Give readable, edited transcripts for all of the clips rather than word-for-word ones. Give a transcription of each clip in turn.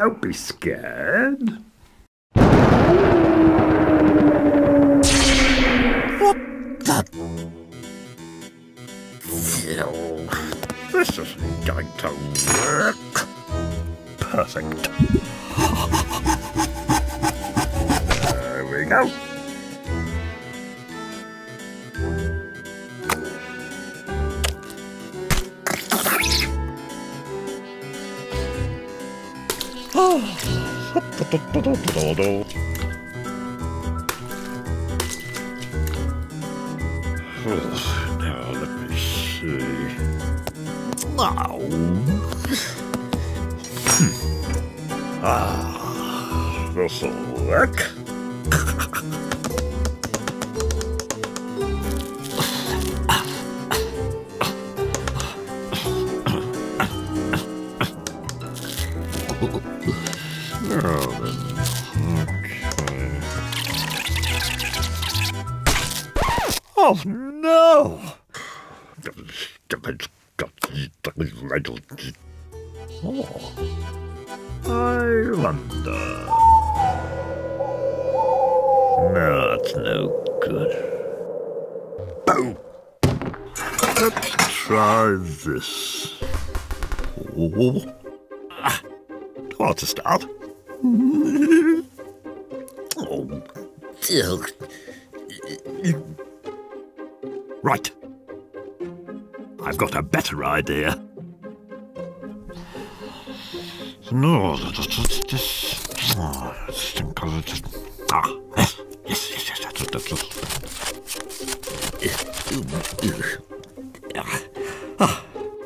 Don't be scared. What the? This isn't going to work. Perfect. There we go. Now let me see. This'll work. Oh no! Oh, I wonder. No, that's no good. Boom! Let's try this. Oh. Ah, want to start? Oh, dear. Right. I've got a better idea. No, yes.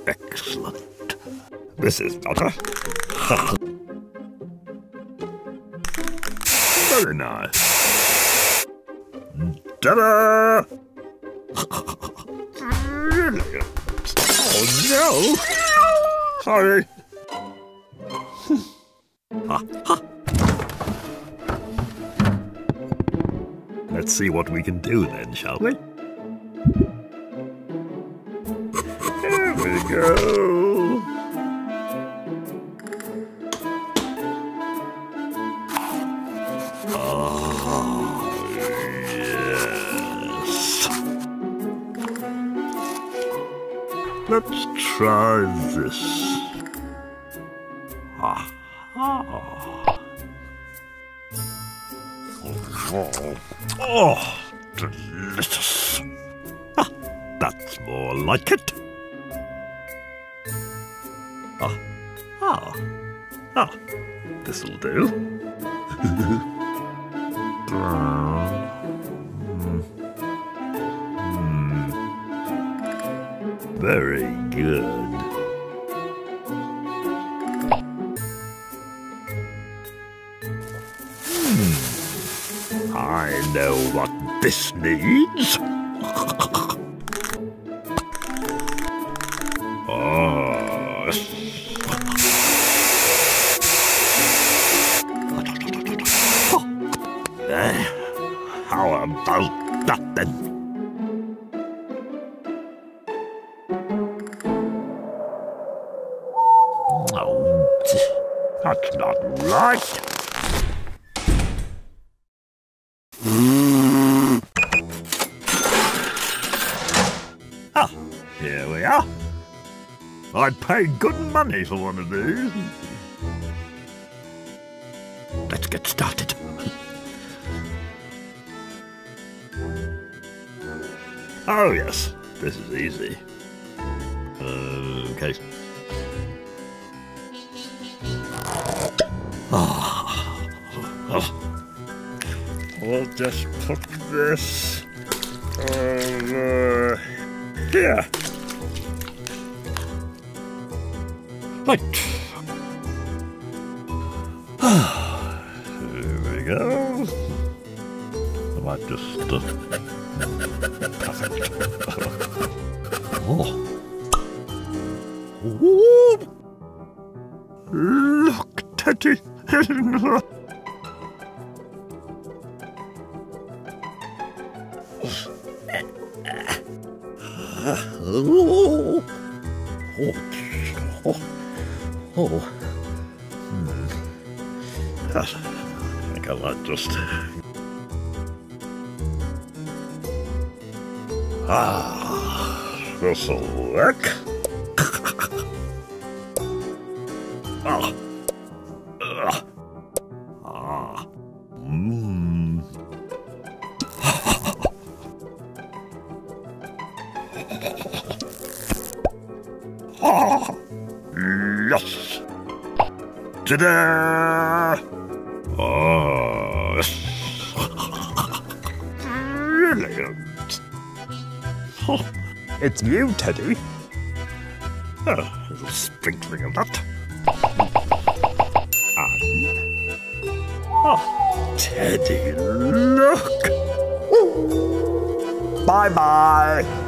Excellent. This is better. Very nice. Ta-da! Oh no! Sorry. Let's see what we can do then, shall we? There we go. Oh, yes. Let's try this. Oh, delicious. Ah, that's more like it. This'll do. Very good. I know what this needs. How about that then? Oh, that's not right. Here we are. I'd pay good money for one of these. Let's get started. Oh yes, this is easy. Okay. We'll just put this over here. Right. Here we go. I might just... Oh. Look, Teddy. that. I think I might just... Ah, this'll work. Oh. Ah. Mmm. Ah. Yes. Ta-da! Oh. Brilliant. Oh, it's you, Teddy. Oh, a little sprinkling of that. And... Oh, Teddy, look! Bye-bye!